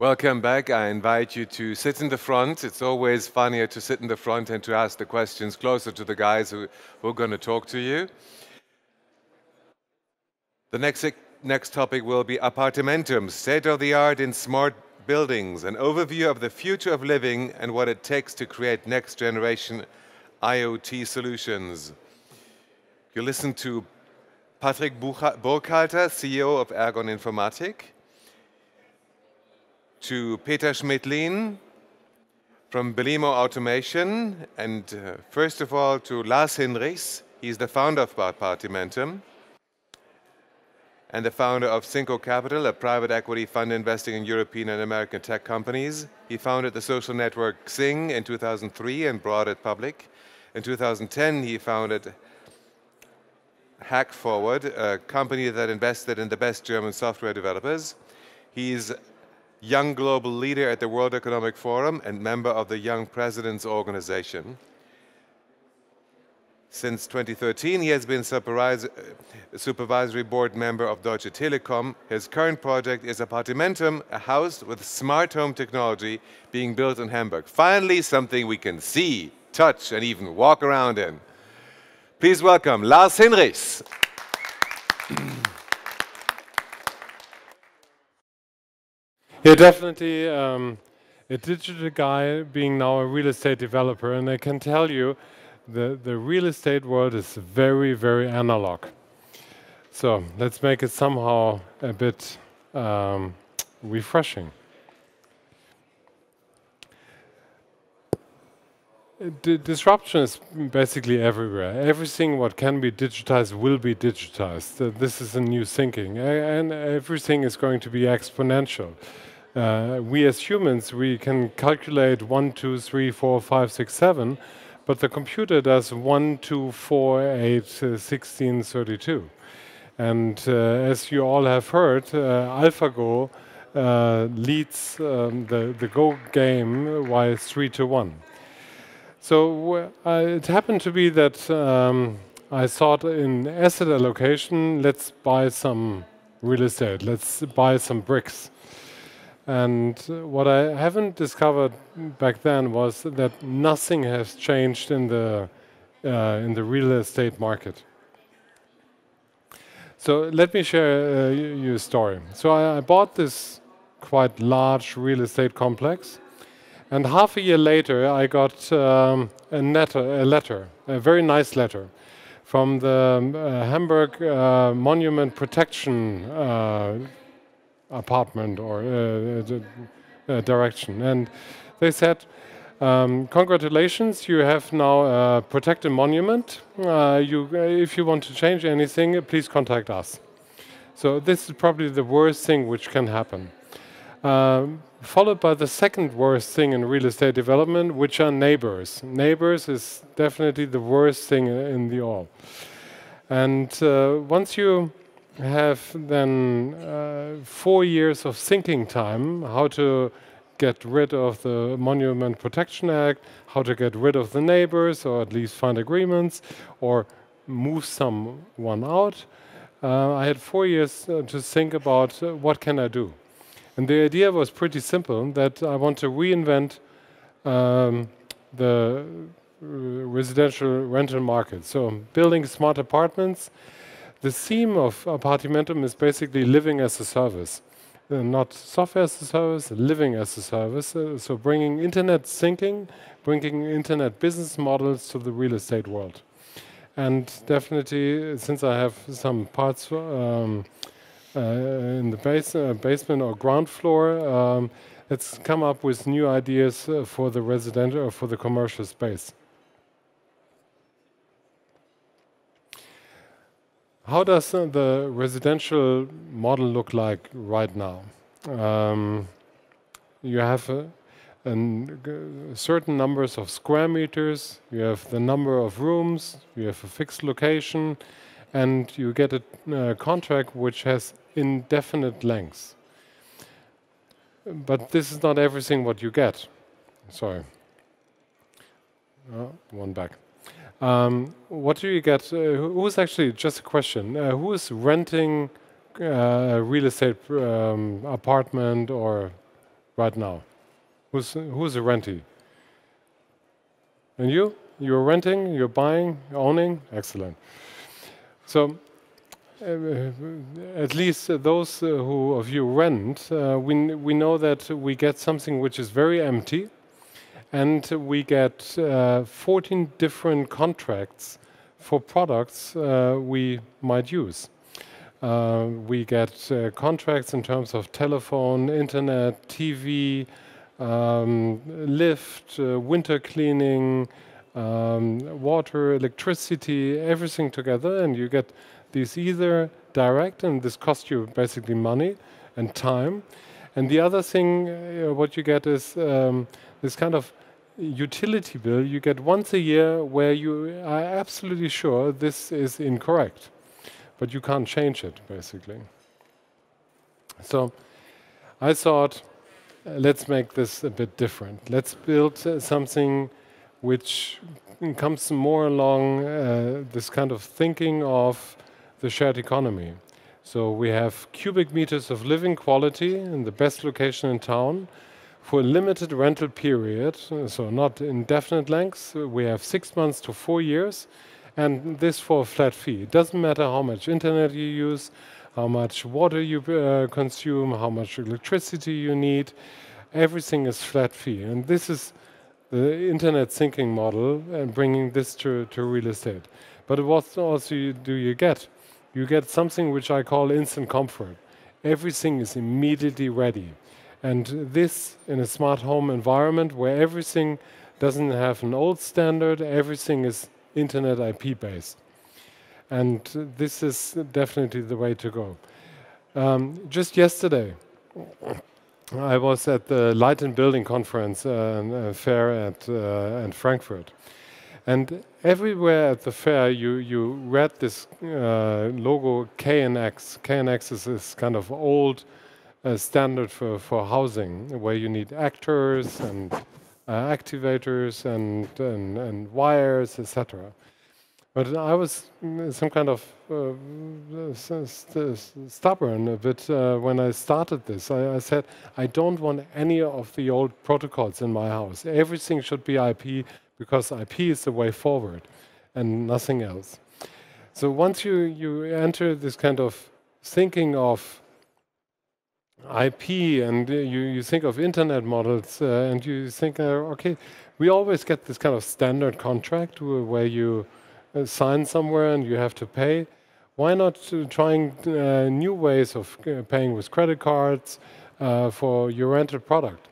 Welcome back. I invite you to sit in the front. It's always funnier to sit in the front and to ask the questions closer to the guys who are going to talk to you. The next topic will be Apartimentum, state-of-the-art in smart buildings, an overview of the future of living and what it takes to create next-generation IoT solutions. You listen to Patrick Burkhalter, CEO of Ergon Informatik, to Peter Schmidlin from Belimo Automation, and first of all to Lars Hinrichs. He's the founder of Apartimentum and the founder of Synco Capital, a private equity fund investing in European and American tech companies. He founded the social network Xing in 2003 and brought it public. In 2010, he founded Hackforward, a company that invested in the best German software developers. He's young global leader at the World Economic Forum and member of the Young Presidents Organization. Since 2013, he has been supervisory board member of Deutsche Telekom. His current project is Apartimentum, a house with smart home technology being built in Hamburg. Finally, something we can see, touch, and even walk around in. Please welcome Lars Hinrichs. Yeah, definitely a digital guy being now a real estate developer, and I can tell you the real estate world is very, very analog. So let's make it somehow a bit refreshing. Disruption is basically everywhere. Everything what can be digitized will be digitized. This is a new thinking, and everything is going to be exponential. We as humans, we can calculate 1, 2, 3, 4, 5, 6, 7, but the computer does 1, 2, 4, 8, 16, 32. And as you all have heard, AlphaGo leads the Go game by 3-1. So it happened to be that I thought in asset allocation, let's buy some real estate, let's buy some bricks. And what I haven't discovered back then was that nothing has changed in the real estate market. So let me share you a story. So I bought this quite large real estate complex, and half a year later, I got a letter, a very nice letter, from the Hamburg Monument Protection apartment or direction. And they said, congratulations, you have now a protected monument. If you want to change anything, please contact us. So this is probably the worst thing which can happen. Followed by the second worst thing in real estate development, which are neighbors. Neighbors is definitely the worst thing in the all. And once you have then 4 years of thinking time, how to get rid of the Monument Protection Act, how to get rid of the neighbors, or at least find agreements, or move someone out, I had 4 years to think about what can I do. And the idea was pretty simple, that I want to reinvent the residential rental market. So building smart apartments. The theme of Apartimentum is basically living as a service. Not software as a service, living as a service. So bringing internet thinking, bringing internet business models to the real estate world. And definitely, since I have some parts in the basement or ground floor, let's come up with new ideas for the residential or for the commercial space. How does the residential model look like right now? You have certain numbers of square meters, you have the number of rooms, you have a fixed location, and you get a contract which has indefinite lengths. But this is not everything what you get. Sorry. Oh, one back. What do you get? Who's actually, just a question, who is renting a real estate apartment or right now? Who's a rentee? And you? You're renting, you're buying, you're owning? Excellent. So at least those who of you rent, we know that we get something which is very empty, and we get 14 different contracts for products we might use. We get contracts in terms of telephone, internet, TV, lift, winter cleaning, water, electricity, everything together, and you get these either direct, and this costs you basically money and time, and the other thing what you get is this kind of utility bill you get once a year where you are absolutely sure this is incorrect, but you can't change it, basically. So I thought, let's make this a bit different. Let's build something which comes more along this kind of thinking of the shared economy. So we have cubic meters of living quality in the best location in town for a limited rental period, so not indefinite lengths. We have 6 months to 4 years, and this for a flat fee. It doesn't matter how much internet you use, how much water you consume, how much electricity you need. Everything is flat fee, and this is the internet thinking model and bringing this to real estate. But what else do you get? You get something which I call instant comfort. Everything is immediately ready. And this in a smart home environment where everything doesn't have an old standard, everything is internet IP based. And this is definitely the way to go. Just yesterday, I was at the Light and Building Conference fair at Frankfurt. And everywhere at the fair, you read this logo KNX. KNX is this kind of old standard for housing, where you need actors and activators and wires, etc. But I was some kind of stubborn a bit when I started this. I said, I don't want any of the old protocols in my house. Everything should be IP, because IP is the way forward and nothing else. So once you enter this kind of thinking of IP, and you think of internet models, and you think, OK, we always get this kind of standard contract where you sign somewhere and you have to pay. Why not trying new ways of paying with credit cards for your rented product?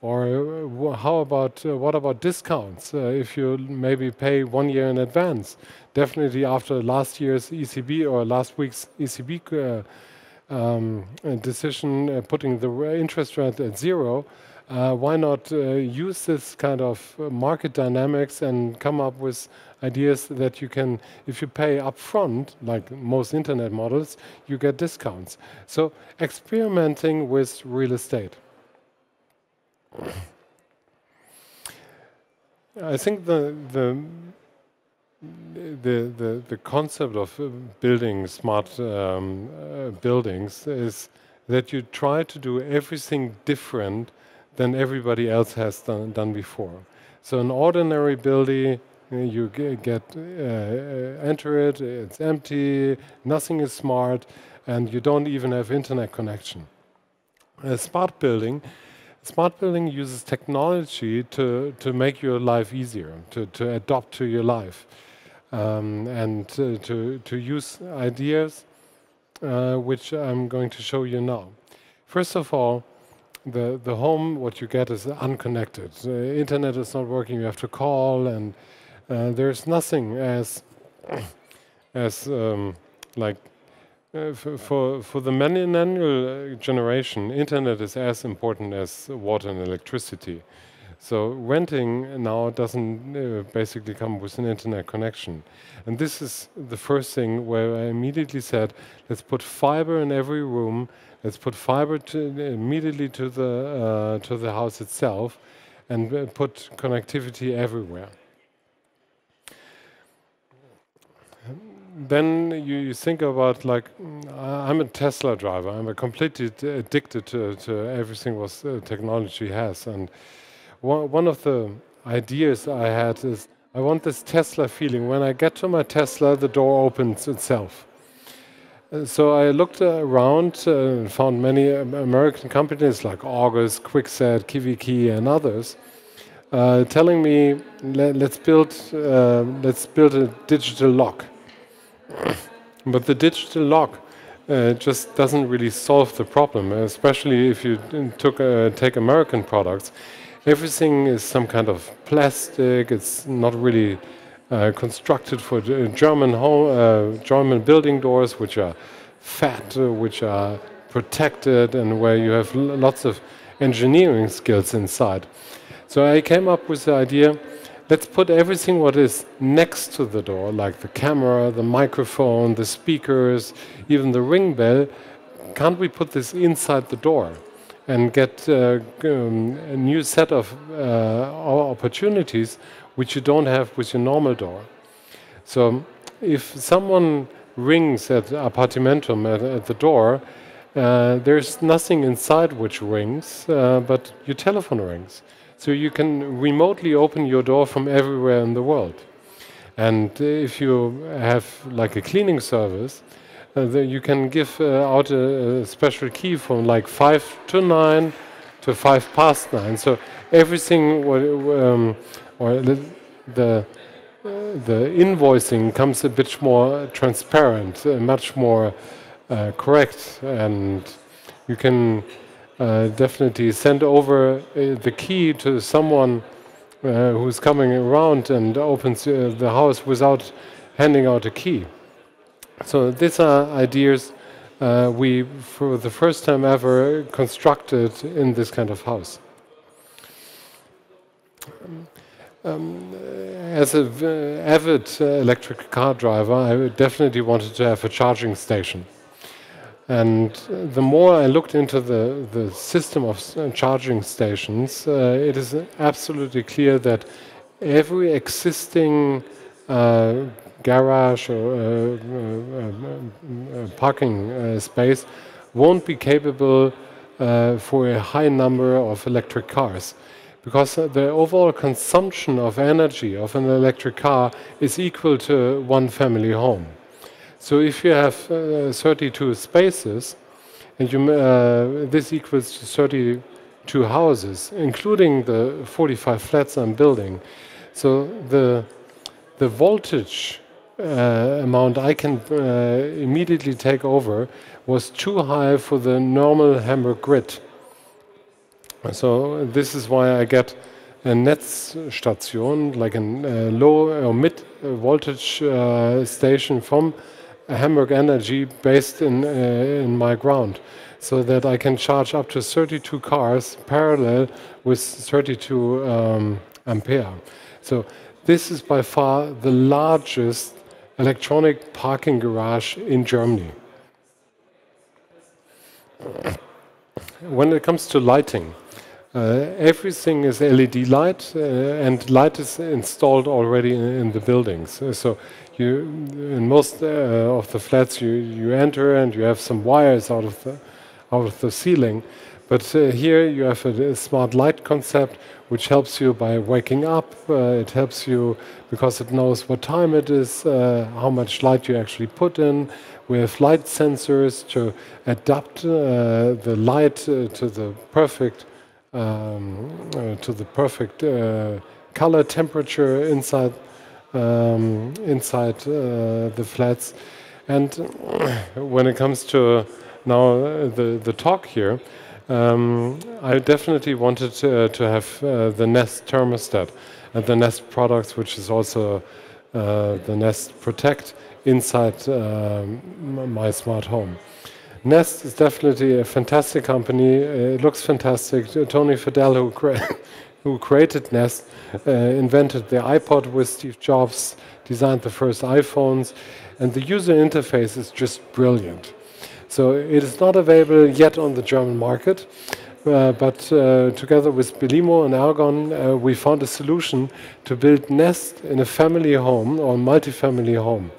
Or how about what about discounts if you maybe pay 1 year in advance? Definitely after last year's ECB or last week's ECB decision putting the interest rate at zero. Why not use this kind of market dynamics and come up with ideas that you can, if you pay upfront, like most internet models, you get discounts. So experimenting with real estate. I think the concept of building smart buildings is that you try to do everything different than everybody else has done before. So an ordinary building, you get enter it, it's empty, nothing is smart, and you don't even have internet connection. A smart building uses technology to make your life easier, to adapt to your life, and to use ideas which I'm going to show you now. First of all, the home, what you get is unconnected. The internet is not working, you have to call, and there's nothing for the millennial generation, internet is as important as water and electricity. So renting now doesn't basically come with an internet connection. And this is the first thing where I immediately said, let's put fiber in every room. Let's put fiber immediately to the house itself, and put connectivity everywhere. then you think about, like, I'm a Tesla driver. I'm completely addicted to everything what technology has. And one of the ideas I had is I want this Tesla feeling. When I get to my Tesla, the door opens itself. So I looked around and found many American companies like August, Quickset, KiwiKey, and others telling me, let's build a digital lock. But the digital lock just doesn't really solve the problem, especially if you take American products. Everything is some kind of plastic. It's not really constructed for German home, German building doors, which are fat, which are protected, and where you have lots of engineering skills inside. So I came up with the idea, let's put everything what is next to the door, like the camera, the microphone, the speakers, even the ring bell, can't we put this inside the door and get a new set of opportunities which you don't have with your normal door? So if someone rings at Apartimentum at the door, there's nothing inside which rings, but your telephone rings. So you can remotely open your door from everywhere in the world. And if you have like a cleaning service, you can give out a special key from like 5 to 9 to 5 past 9. So everything, or the invoicing comes a bit more transparent, much more correct, and you can definitely send over the key to someone who's coming around and opens the house without handing out a key. So these are ideas we, for the first time ever, constructed in this kind of house. As an avid electric car driver, I definitely wanted to have a charging station. And the more I looked into the system of charging stations, it is absolutely clear that every existing garage or parking space won't be capable for a high number of electric cars, because the overall consumption of energy of an electric car is equal to one family home. So if you have 32 spaces, and you, this equals to 32 houses, including the 45 flats I'm building. So the voltage amount I can immediately take over was too high for the normal Hamburg grid. So this is why I get a Netzstation, like a low or mid voltage station from Hamburg Energy based in my ground, so that I can charge up to 32 cars parallel with 32 ampere. So this is by far the largest electronic parking garage in Germany. When it comes to lighting, everything is LED light, and light is installed already in the buildings. So you, in most of the flats, you enter and you have some wires out of the ceiling. But here you have a smart light concept, which helps you by waking up. It helps you because it knows what time it is, how much light you actually put in. We have light sensors to adapt the light to the perfect color temperature inside the flats. And when it comes to now the talk here, I definitely wanted to have the Nest thermostat and the Nest products, which is also the Nest Protect, inside my smart home. Nest is definitely a fantastic company. It looks fantastic. Tony Fadell, who created Nest, invented the iPod with Steve Jobs, designed the first iPhones, and the user interface is just brilliant. So it is not available yet on the German market, but together with Belimo and Ergon, we found a solution to build Nest in a family home or multi-family home.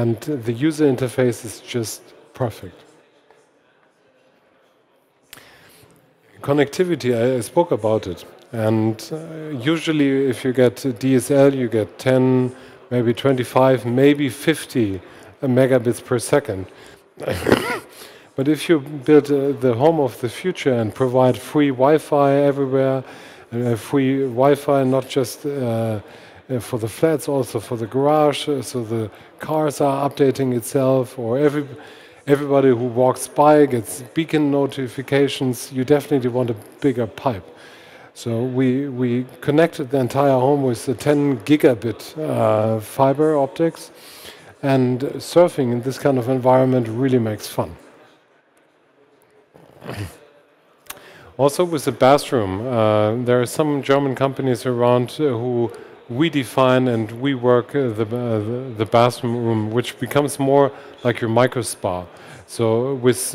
And the user interface is just perfect. Connectivity, I spoke about it. And usually if you get DSL, you get 10, maybe 25, maybe 50 megabits per second. But if you build the home of the future and provide free Wi-Fi everywhere, free Wi-Fi not just for the flats, also for the garage, so the cars are updating itself, or everybody who walks by gets beacon notifications, you definitely want a bigger pipe. So we connected the entire home with the 10 gigabit fiber optics, and surfing in this kind of environment really makes fun. Also with the bathroom, there are some German companies around who redefine and rework the bathroom room, which becomes more like your micro spa. So with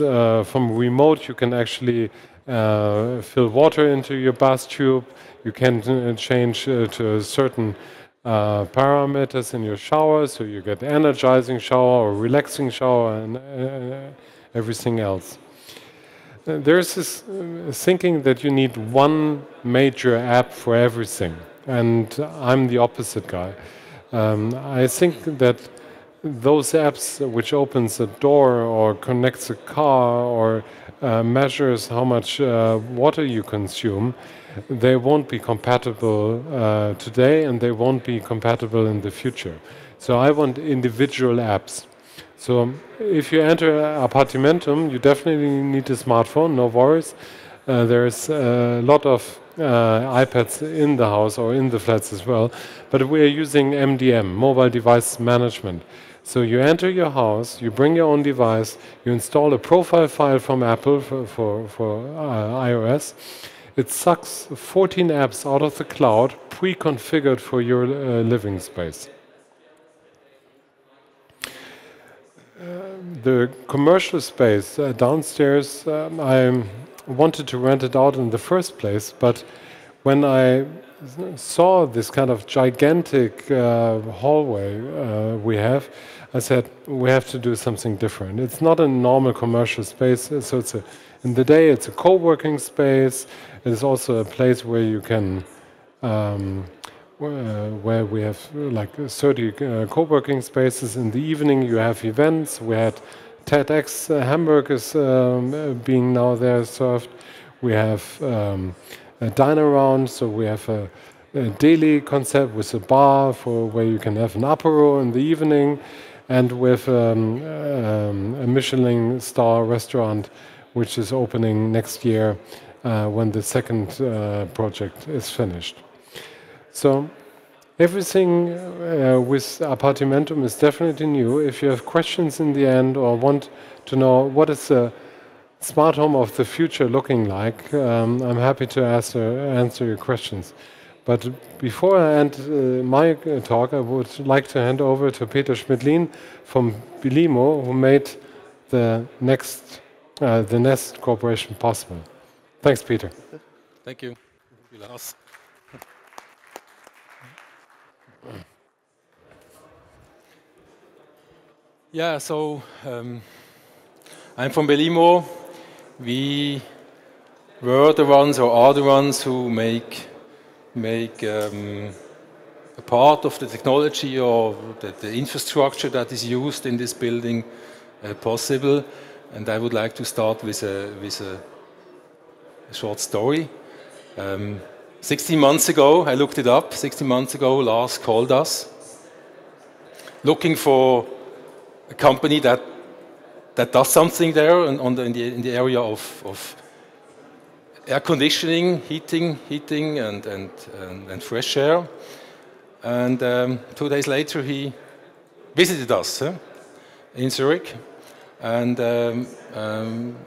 from remote you can actually fill water into your bath tube. You can change to certain parameters in your shower, so you get energizing shower or relaxing shower and everything else. There's this thinking that you need one major app for everything, and I'm the opposite guy. I think that those apps which opens a door or connects a car or measures how much water you consume, they won't be compatible today, and they won't be compatible in the future. So I want individual apps. So if you enter Apartimentum, you definitely need a smartphone, no worries. There's a lot of iPads in the house or in the flats as well, but we're using MDM, Mobile Device Management. So you enter your house, you bring your own device, you install a profile file from Apple for iOS. It sucks 14 apps out of the cloud, pre-configured for your living space. The commercial space downstairs, I wanted to rent it out in the first place, but when I saw this kind of gigantic hallway we have, I said, we have to do something different. It's not a normal commercial space, so it's in the day it's a co-working space. It's also a place where you can where we have like 30 co-working spaces. In the evening you have events. We had TEDx hamburgers being now there served. We have a diner round, so we have a daily concept with a bar for where you can have an apéro in the evening, and with a Michelin star restaurant which is opening next year when the second project is finished. So everything with Apartimentum is definitely new. If you have questions in the end or want to know what is the smart home of the future looking like, I'm happy to answer your questions. But before I end my talk, I would like to hand over to Peter Schmidlin from Belimo, who made the Nest Corporation possible. Thanks, Peter. Thank you. Thank you, Lars. Yeah, so I'm from Belimo. We were the ones, or are the ones, who make a part of the technology or the infrastructure that is used in this building possible. And I would like to start with a short story. 16 months ago, I looked it up, 16 months ago Lars called us looking for a company that does something there in the area of air conditioning, heating and fresh air. And 2 days later he visited us in Zurich, and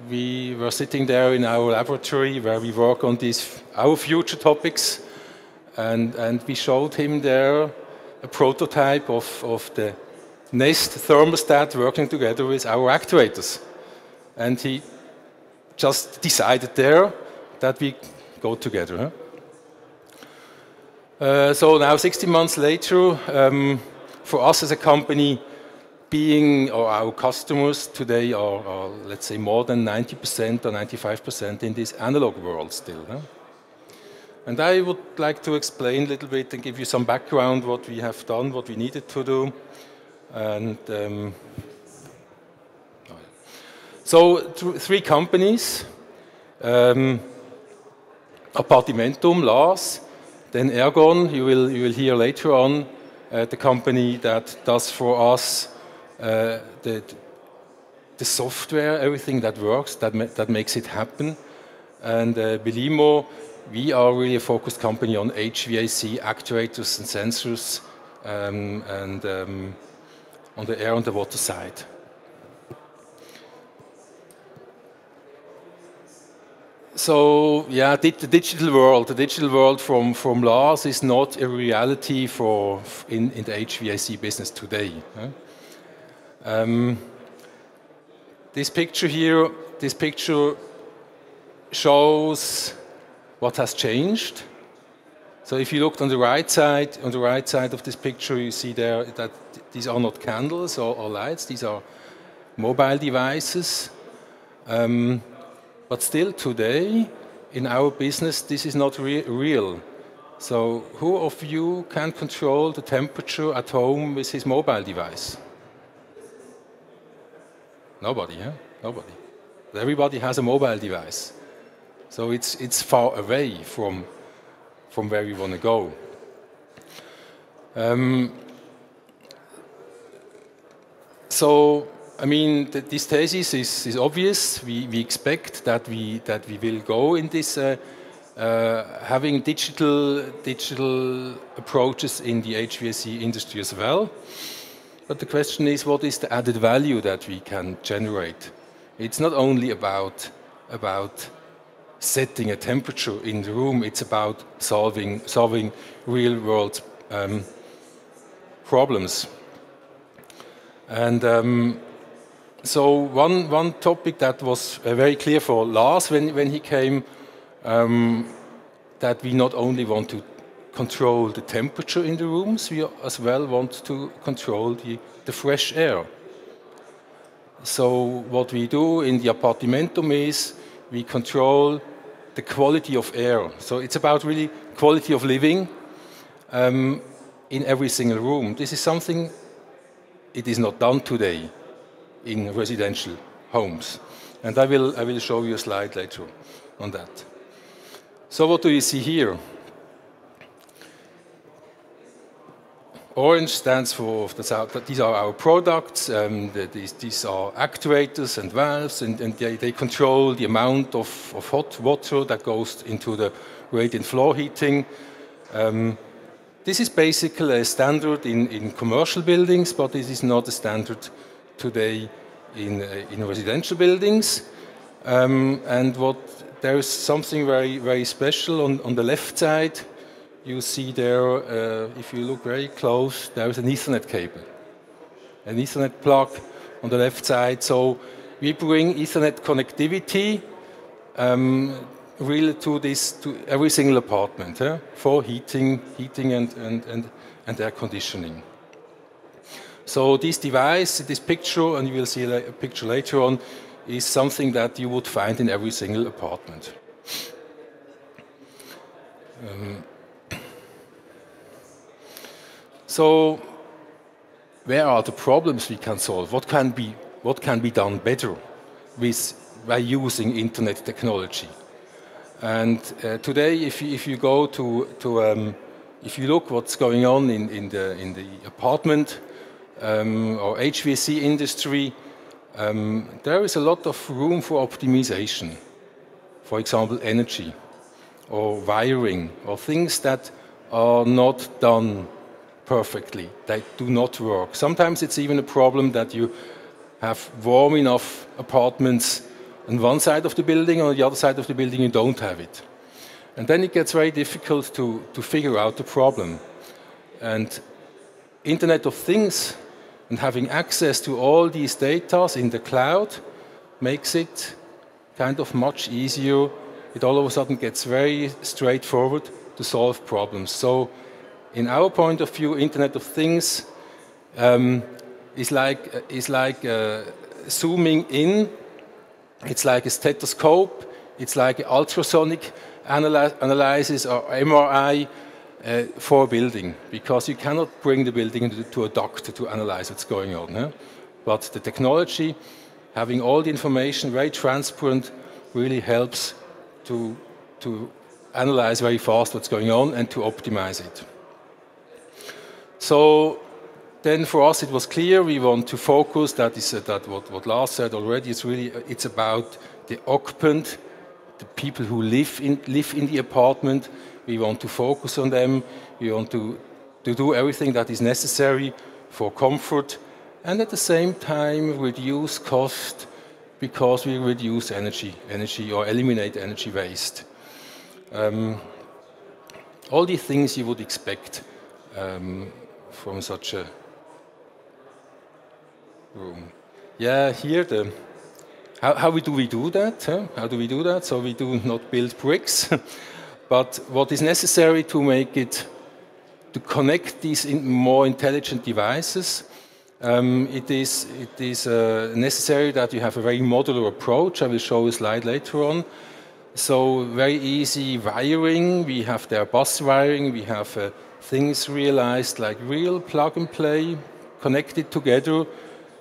we were sitting there in our laboratory where we work on these our future topics, and we showed him there a prototype of the Nest thermostat working together with our actuators. And he just decided there that we go together. Huh? So now 16 months later, for us as a company, being, or our customers today are let's say, more than 90% or 95% in this analog world still. Huh? And I would like to explain a little bit and give you some background what we have done, what we needed to do. And so three companies, Apartimentum, Lars, then Ergon, you will hear later on, the company that does for us the software, everything that works, that makes it happen. And Belimo, we are really a focused company on HVAC, actuators and sensors, and on the air and the water side. So, yeah, the digital world from Lars is not a reality in the HVAC business today. Huh? This picture shows what has changed. So if you looked on the right side of this picture, you see there that these are not candles or lights, these are mobile devices. But still today, in our business, this is not real. So who of you can control the temperature at home with his mobile device? Nobody, huh? Nobody. Everybody has a mobile device. So it's far away from where we want to go. So, I mean, this thesis is obvious. We expect that we will go in this having digital approaches in the HVAC industry as well. But the question is, what is the added value that we can generate? It's not only about setting a temperature in the room. It's about solving real world problems. And so one topic that was very clear for Lars when he came, that we not only want to control the temperature in the rooms, we as well want to control the fresh air. So what we do in the Apartimentum is we control the quality of air. So it's about really quality of living in every single room. This is something it is not done today in residential homes. And I will show you a slide later on that. So what do you see here? Orange stands for these are our products. These are actuators and valves, and they control the amount of hot water that goes into the radiant floor heating. This is basically a standard in commercial buildings, but this is not a standard today in residential buildings. And there is something very, very special on the left side. You see there, if you look very close, there is an Ethernet cable, an Ethernet plug on the left side. So we bring Ethernet connectivity really to every single apartment, huh? For heating and air conditioning. So this device, this picture, and you will see a picture later on, is something that you would find in every single apartment. So where are the problems we can solve? What can be done better by using internet technology? And today, if you go if you look what's going on in the apartment, or HVAC industry, there is a lot of room for optimization. For example, energy or wiring or things that are not done perfectly. They do not work. Sometimes it's even a problem that you have warm enough apartments on one side of the building, on the other side of the building you don't have it. And then it gets very difficult to figure out the problem. And Internet of Things and having access to all these data in the cloud makes it kind of much easier. It all of a sudden gets very straightforward to solve problems. So in our point of view, Internet of Things It's like zooming in. It's like a stethoscope. It's like an ultrasonic analysis or MRI for a building, because you cannot bring the building to a doctor to analyze what's going on. Huh? But the technology, having all the information very transparent, really helps to analyze very fast what's going on and to optimize it. So then for us it was clear we want to focus. That is that what Lars said already. It's really it's about the occupant, the people who live in the apartment. We want to focus on them. We want to do everything that is necessary for comfort, and at the same time reduce cost, because we reduce energy or eliminate energy waste. All the things you would expect from such a room. Yeah, here the how do we do that? Huh? How do we do that? So we do not build bricks, but what is necessary to make it to connect these in more intelligent devices. It is necessary that you have a very modular approach. I will show a slide later on. So very easy wiring. We have their bus wiring. We have things realized like real plug and play, connected together.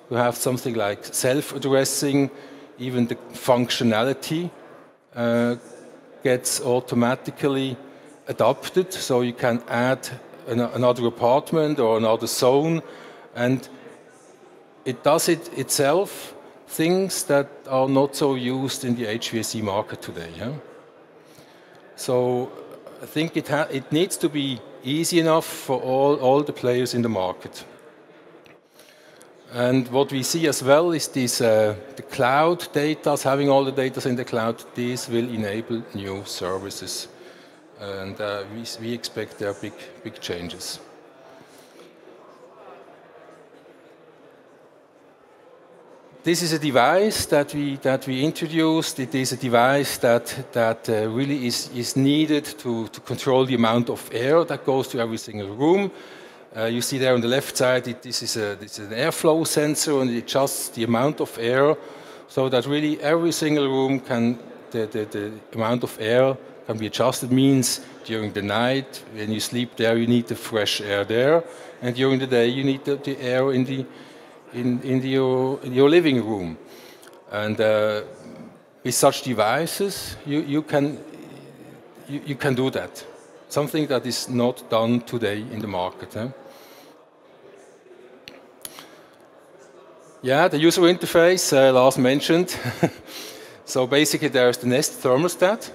We have something like self-addressing. Even the functionality gets automatically adapted. So you can add another apartment or another zone, and it does it itself, things that are not so used in the HVAC market today. Yeah? So I think it needs to be easy enough for all the players in the market. And what we see as well is this, the cloud data, having all the data in the cloud. This will enable new services. And we expect there are big changes. This is a device that we introduced. It is a device that really is needed to control the amount of air that goes to every single room. You see there on the left side, this is an airflow sensor, and it adjusts the amount of air so that really every single room can the amount of air can be adjusted. Means during the night when you sleep there, you need the fresh air there, and during the day you need the air in your living room. And with such devices, you can do that. Something that is not done today in the market. Eh? Yeah, the user interface Lars mentioned. So basically, there is the Nest thermostat,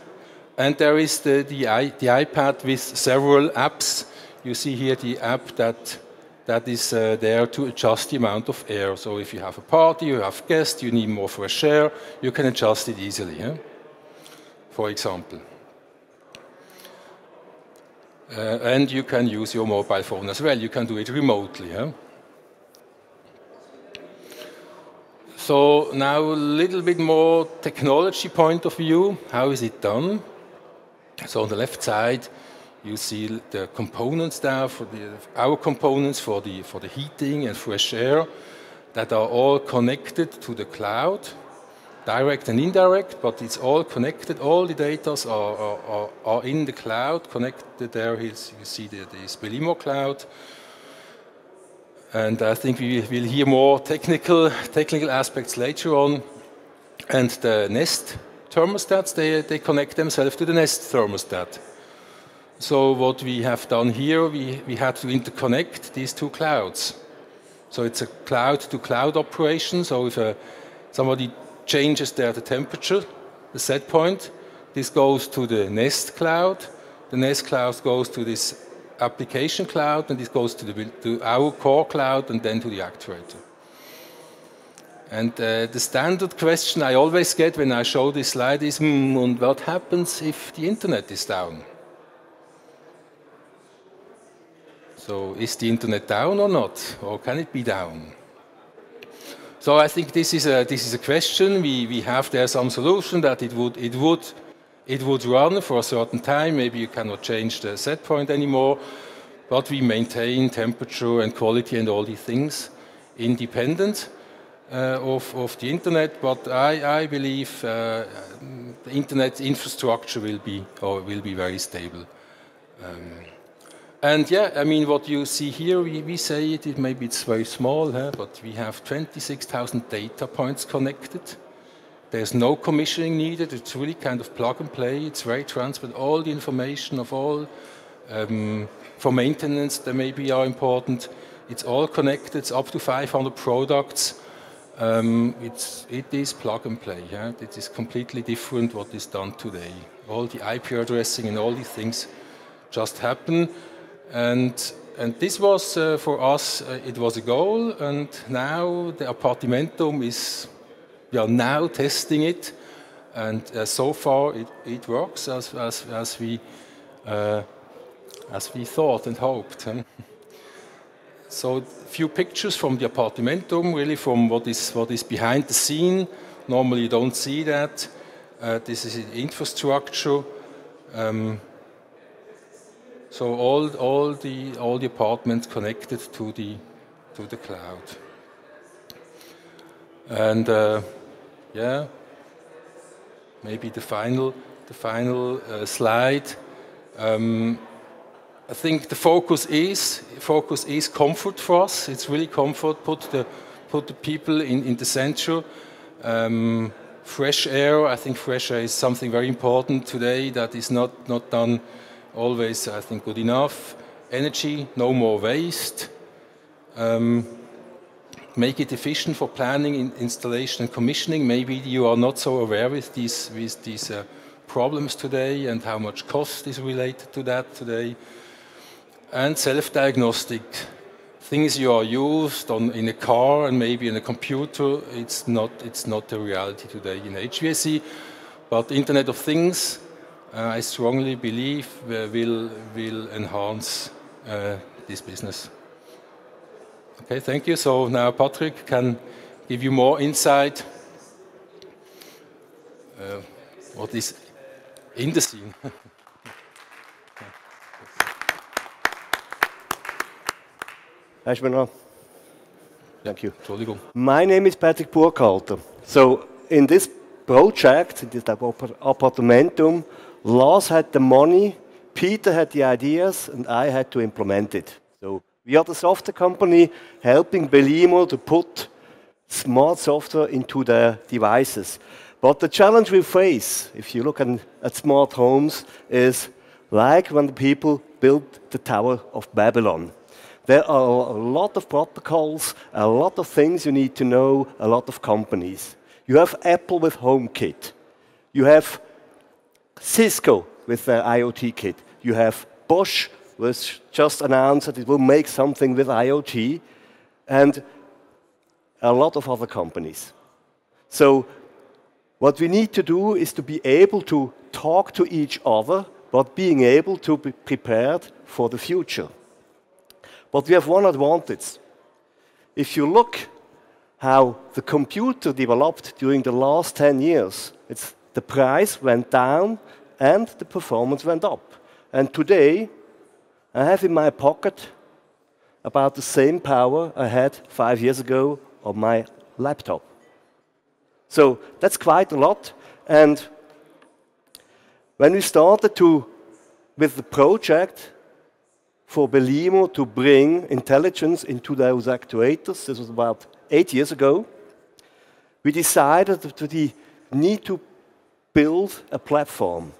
and there is the iPad with several apps. You see here the app that is there to adjust the amount of air. So if you have a party, you have guests, you need more fresh air, you can adjust it easily, eh? For example. And you can use your mobile phone as well. You can do it remotely. Eh? So now a little bit more technology point of view. How is it done? So on the left side, you see the components there, our components for the heating and fresh air, that are all connected to the cloud, direct and indirect, but it's all connected. All the data are in the cloud, connected there. You see this Belimo cloud. And I think we will hear more technical aspects later on. And the Nest thermostats, they connect themselves to the Nest thermostat. So what we have done here, we had to interconnect these two clouds. So it's a cloud-to-cloud operation. So if somebody changes the temperature, the set point, this goes to the Nest cloud. The Nest cloud goes to this application cloud, and this goes to our core cloud, and then to the actuator. And the standard question I always get when I show this slide is, and what happens if the internet is down? So is the internet down or not? Or can it be down? So I think this is a question. We have there some solution that it would run for a certain time. Maybe you cannot change the set point anymore, but we maintain temperature and quality and all these things. independent of the internet, but I believe the internet infrastructure will be very stable. And yeah, I mean, what you see here, we say it maybe it's very small, huh? But we have 26,000 data points connected. There's no commissioning needed. It's really kind of plug and play. It's very transparent. All the information of all, for maintenance that maybe are important, it's all connected. It's up to 500 products. It is plug and play. Yeah? It is completely different what is done today. All the IP addressing and all these things just happen. And this was, for us, it was a goal, and now the Apartimentum is, we are now testing it, and so far it works as we thought and hoped. Huh? So, a few pictures from the Apartimentum, really from what is behind the scene. Normally you don't see that. This is infrastructure. So all the apartments connected to the cloud, and yeah, maybe the final slide. I think the focus is comfort for us. It's really comfort. Put the people in the center. Fresh air. I think fresh air is something very important today that is not done. Always, I think, good enough. Energy, no more waste. Make it efficient for planning, installation, and commissioning. Maybe you are not so aware with these problems today and how much cost is related to that today. And self-diagnostic. Things you are used in a car and maybe in a computer, it's not the reality today in HVAC. But Internet of Things, I strongly believe will enhance this business. Okay, thank you. So now Patrick can give you more insight what is in the scene. Thank you. My name is Patrick Burkhalter. So in this project, in this Apartimentum, Lars had the money, Peter had the ideas, and I had to implement it. So we are the software company helping Belimo to put smart software into their devices. But the challenge we face, if you look at smart homes, is like when the people built the Tower of Babylon. There are a lot of protocols, a lot of things you need to know, a lot of companies. You have Apple with HomeKit. You have Cisco with their IoT kit. You have Bosch, which just announced that it will make something with IoT, and a lot of other companies. So what we need to do is to be able to talk to each other, but being able to be prepared for the future. But we have one advantage. If you look how the computer developed during the last 10 years, the price went down and the performance went up. And today, I have in my pocket about the same power I had 5 years ago on my laptop. So that's quite a lot. And when we started with the project for Belimo to bring intelligence into those actuators, this was about 8 years ago, we decided that we need to build a platform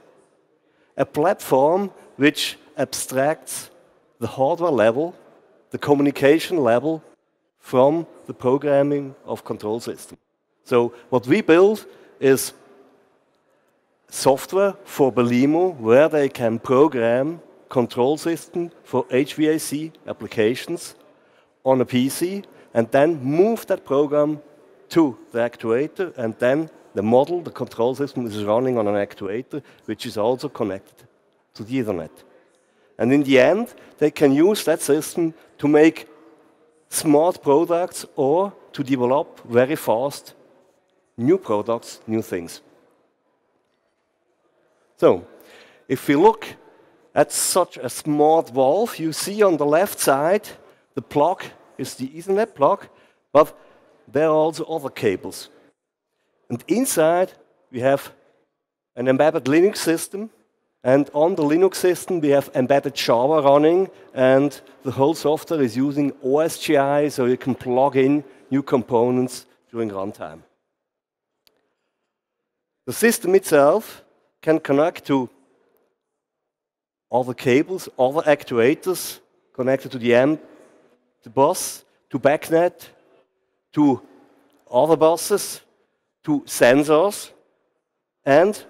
which abstracts the hardware level, the communication level, from the programming of control system. So what we build is software for Belimo where they can program control system for HVAC applications on a PC and then move that program to the actuator, and then the model, the control system, is running on an actuator, which is also connected to the Ethernet. And in the end, they can use that system to make smart products or to develop very fast new products, new things. So, if we look at such a smart valve, you see on the left side, the plug is the Ethernet plug, But there are also other cables. And inside, we have an embedded Linux system. And on the Linux system, we have embedded Java running. And the whole software is using OSGI, so you can plug in new components during runtime. The system itself can connect to other cables, other actuators connected to the AMP, the bus, to BACnet, to other buses, to sensors, and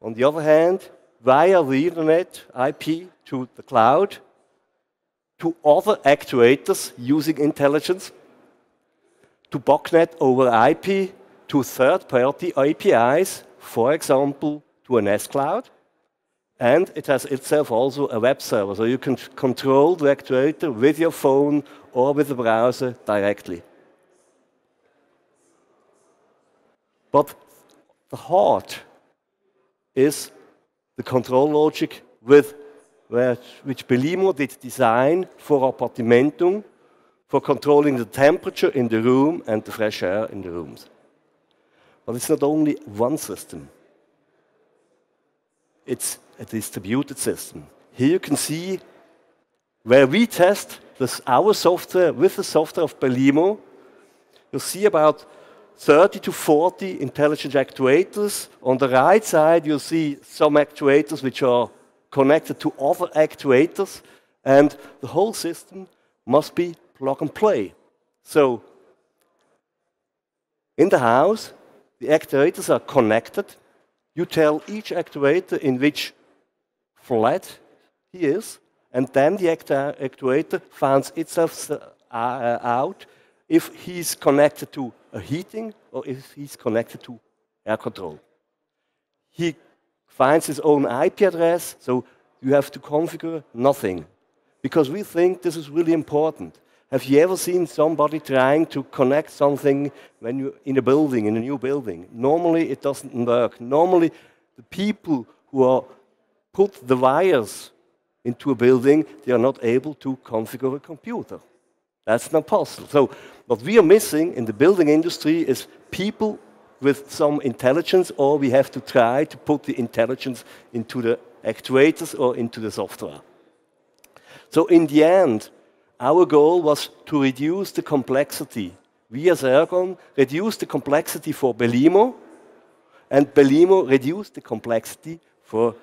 on the other hand, via the internet IP to the cloud, to other actuators using intelligence, to BACnet over IP, to third-party APIs, for example, to a Nest cloud. And it has itself also a web server, so you can control the actuator with your phone or with the browser directly. But the heart is the control logic which Belimo did design for Apartimentum, for controlling the temperature in the room and the fresh air in the rooms. But it's not only one system. It's a distributed system. Here you can see where we test our software with the software of Belimo. You'll see about 30 to 40 intelligent actuators. On the right side, you'll see some actuators which are connected to other actuators. And the whole system must be plug and play. So in the house, the actuators are connected. You tell each actuator in which flat he is, and then the actuator finds itself out if he's connected to a heating or if he's connected to air control. He finds his own IP address, so you have to configure nothing. Because we think this is really important. Have you ever seen somebody trying to connect something when you're in a building, in a new building? Normally, it doesn't work. Normally, the people who put the wires into a building, they are not able to configure a computer. That's not possible. So what we are missing in the building industry is people with some intelligence, or we have to try to put the intelligence into the actuators or into the software. So in the end, our goal was to reduce the complexity. We as Ergon reduced the complexity for Belimo, and Belimo reduced the complexity for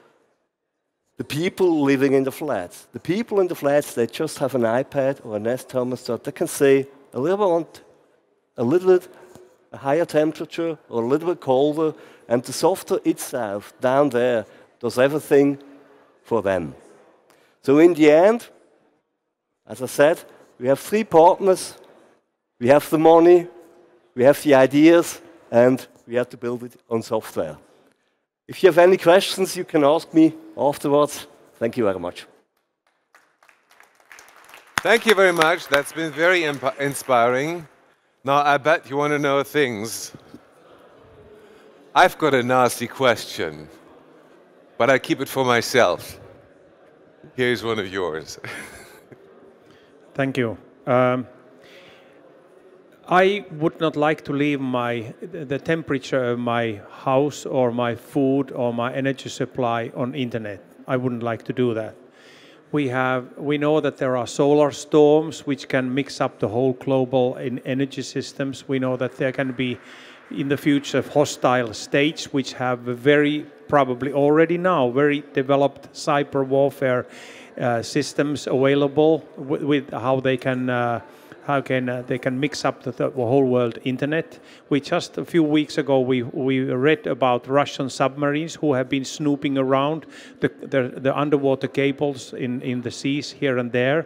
the people living in the flats. The people in the flats, they just have an iPad or a Nest thermostat. They can say, I want a little bit higher temperature or a little bit colder, and the software itself down there does everything for them. So in the end, as I said, we have three partners, we have the money, we have the ideas, and we have to build it on software. If you have any questions, you can ask me afterwards. Thank you very much. Thank you very much. That's been very inspiring. Now, I bet you want to know things. I've got a nasty question, but I keep it for myself. Here's one of yours. Thank you. I would not like to leave the temperature of my house or my food or my energy supply on internet. I wouldn't like to do that. We know that there are solar storms which can mix up the whole global energy systems. We know that there can be, in the future, hostile states which have a very, probably already now, very developed cyber warfare systems available with how they can mix up the whole world internet. We just a few weeks ago we read about Russian submarines who have been snooping around the underwater cables in the seas here and there,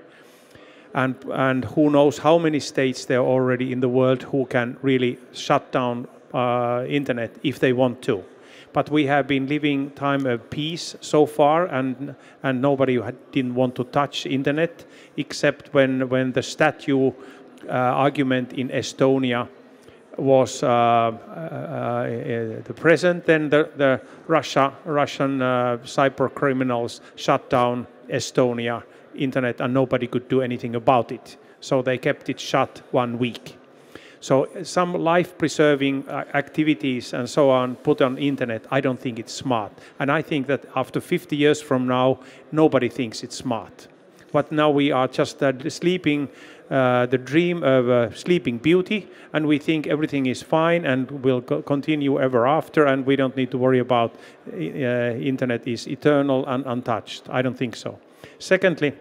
and who knows how many states there are already in the world who can really shut down internet if they want to. But we have been living time of peace so far, and nobody didn't want to touch internet, except when the statue argument in Estonia was the present. Then the Russian cyber criminals shut down Estonia internet, and nobody could do anything about it. So they kept it shut 1 week. So some life-preserving activities and so on put on internet, I don't think it's smart. And I think that after 50 years from now, nobody thinks it's smart. But now we are just sleeping the dream of Sleeping Beauty, and we think everything is fine and will continue ever after, and we don't need to worry about internet is eternal and untouched. I don't think so. Secondly,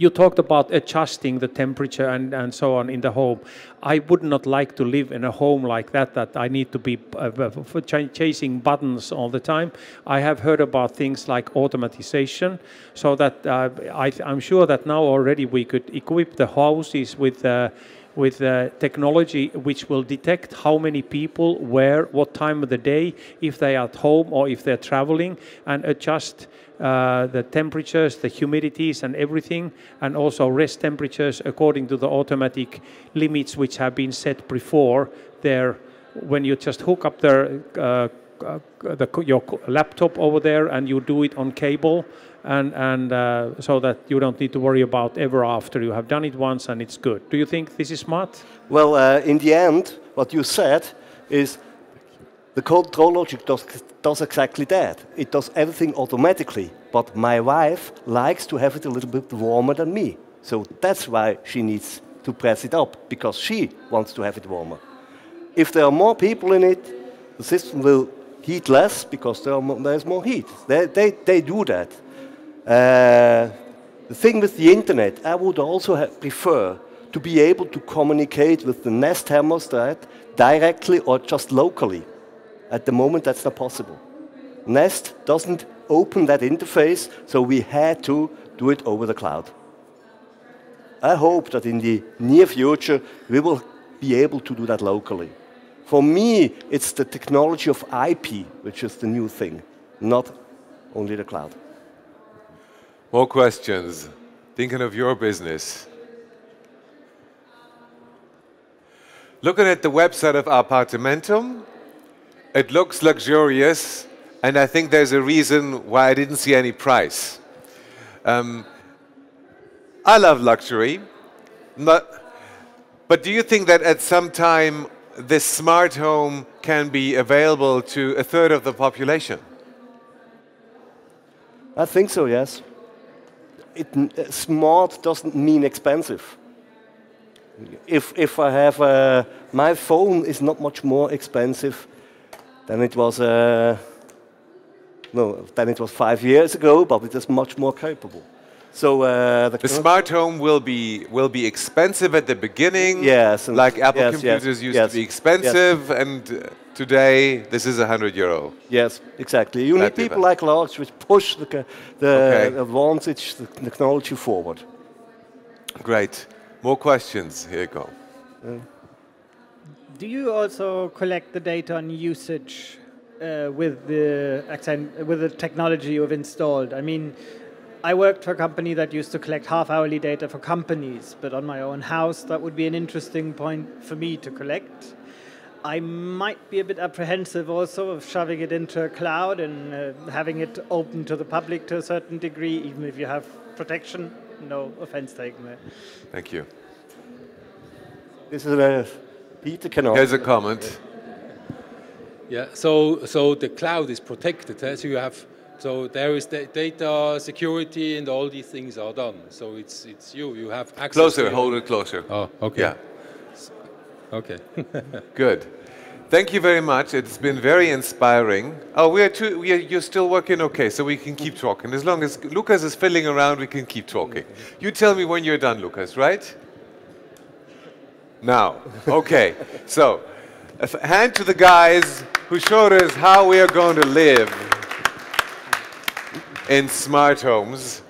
you talked about adjusting the temperature and so on in the home. I would not like to live in a home like that, that I need to be chasing buttons all the time. I have heard about things like automatization, so that I'm sure that now already we could equip the houses with technology which will detect how many people, where, what time of the day, if they are at home or if they're traveling, and adjust the temperatures, the humidities and everything, and also rest temperatures according to the automatic limits which have been set before there. When you just hook up your laptop over there and you do it on cable, and so that you don't need to worry about ever after. You have done it once and it's good. Do you think this is smart? Well, in the end, what you said is the control logic does exactly that. It does everything automatically, but my wife likes to have it a little bit warmer than me. So that's why she needs to press it up, because she wants to have it warmer. If there are more people in it, the system will heat less because there's more heat. They do that. The thing with the internet, I would also prefer to be able to communicate with the Nest thermostat directly or just locally. At the moment, that's not possible. Nest doesn't open that interface, so we had to do it over the cloud. I hope that in the near future, we will be able to do that locally. For me, it's the technology of IP, which is the new thing, not only the cloud. More questions? Thinking of your business. Looking at the website of Apartimentum, it looks luxurious, and I think there's a reason why I didn't see any price. I love luxury, but do you think that at some time this smart home can be available to a third of the population? I think so, yes. Smart doesn't mean expensive. If I have my phone is not much more expensive than it was than it was 5 years ago, but it is much more capable. So the smart home will be expensive at the beginning. Yes, like Apple computers used to be expensive, and today this is €100. Yes, exactly. You need people like Lars which push the advantage, the technology forward. Great. More questions? Here you go. Do you also collect the data on usage with the technology you've installed? I mean, I worked for a company that used to collect half-hourly data for companies, but on my own house, that would be an interesting point for me to collect. I might be a bit apprehensive also of shoving it into a cloud and having it open to the public to a certain degree, even if you have protection. No offense taken there. Thank you. This is Peter Kanoff. Here's a comment. Yeah, so the cloud is protected, eh? So you have. So there is data security and all these things are done. So it's you have access. Closer, hold it closer. Oh, okay. Yeah. Okay. Good. Thank you very much. It's been very inspiring. Oh, you're still working? Okay, so we can keep talking. As long as Lucas is fiddling around, we can keep talking. You tell me when you're done, Lucas, right? Now. Okay. So, a hand to the guys who showed us how we are going to live in smart homes.